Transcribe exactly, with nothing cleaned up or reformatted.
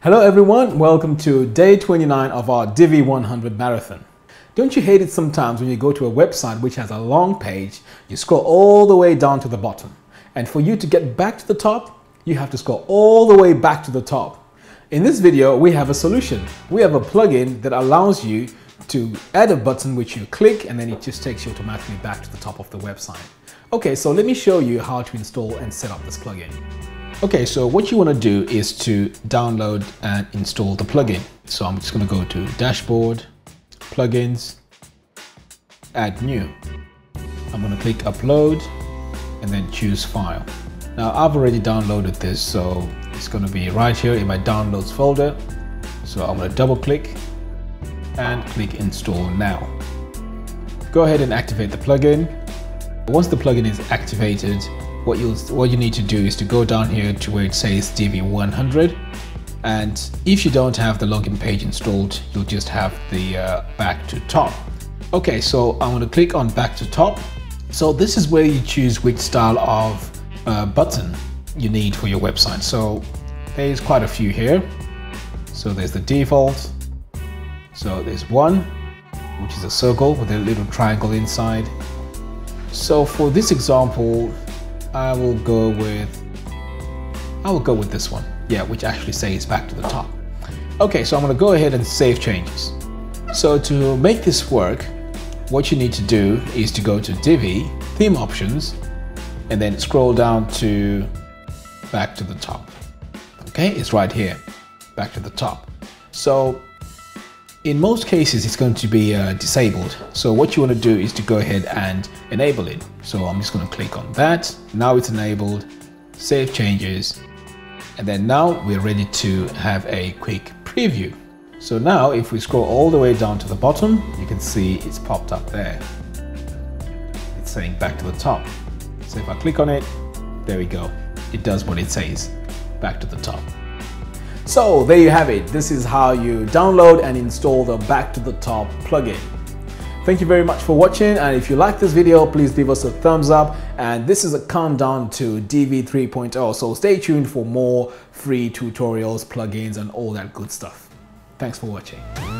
Hello everyone, welcome to day twenty-nine of our D B one hundred marathon. Don't you hate it sometimes when you go to a website which has a long page, you scroll all the way down to the bottom, and for you to get back to the top, you have to scroll all the way back to the top. In this video, we have a solution. We have a plugin that allows you to add a button which you click and then it just takes you automatically back to the top of the website. Okay, so let me show you how to install and set up this plugin. Okay, so what you want to do is to download and install the plugin. So I'm just going to go to Dashboard, Plugins, Add New. I'm going to click Upload and then choose File. Now I've already downloaded this, so it's going to be right here in my Downloads folder. So I'm going to double click and click Install Now. Go ahead and activate the plugin. Once the plugin is activated, What, you'll, what you need to do is to go down here to where it says D B one hundred, and if you don't have the login page installed, you'll just have the uh, back to top. Okay, so I'm going to click on back to top. So this is where you choose which style of uh, button you need for your website. So there's quite a few here. So there's the default. So there's one, which is a circle with a little triangle inside. So for this example, I will go with I will go with this one, yeah, which actually says back to the top. Okay, so I'm going to go ahead and save changes. So to make this work, what you need to do is to go to Divi, Theme Options, and then scroll down to back to the top. Okay, it's right here, back to the top. So in most cases, it's going to be uh, disabled. So what you want to do is to go ahead and enable it. So I'm just going to click on that. Now it's enabled, save changes. And then now we're ready to have a quick preview. So now if we scroll all the way down to the bottom, you can see it's popped up there. It's saying back to the top. So if I click on it, there we go. It does what it says, back to the top. So there you have it. This is how you download and install the Back to the Top plugin. Thank you very much for watching, and if you like this video, please give us a thumbs up. And this is a countdown to D B three point oh, so stay tuned for more free tutorials, plugins, and all that good stuff. Thanks for watching.